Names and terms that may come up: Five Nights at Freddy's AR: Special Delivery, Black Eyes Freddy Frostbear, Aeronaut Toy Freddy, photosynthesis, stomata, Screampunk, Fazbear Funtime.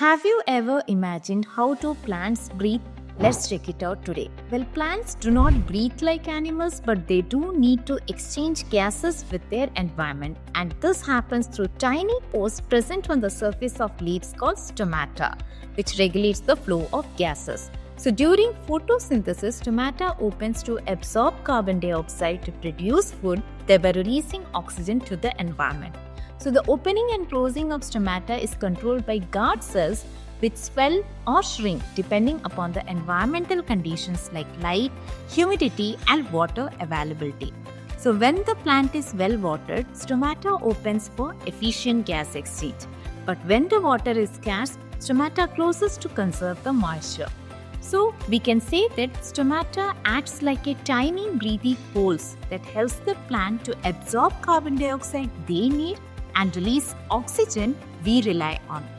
Have you ever imagined how do plants breathe? Let's check it out today. Well, plants do not breathe like animals, but they do need to exchange gases with their environment, and this happens through tiny pores present on the surface of leaves called stomata, which regulates the flow of gases. So during photosynthesis, stomata opens to absorb carbon dioxide to produce food, thereby releasing oxygen to the environment. So the opening and closing of stomata is controlled by guard cells, which swell or shrink depending upon the environmental conditions like light, humidity, and water availability. So when the plant is well watered, stomata opens for efficient gas exchange. But when the water is scarce, stomata closes to conserve the moisture. So we can say that stomata acts like a tiny breathing holes that helps the plant to absorb carbon dioxide they need and release oxygen we rely on.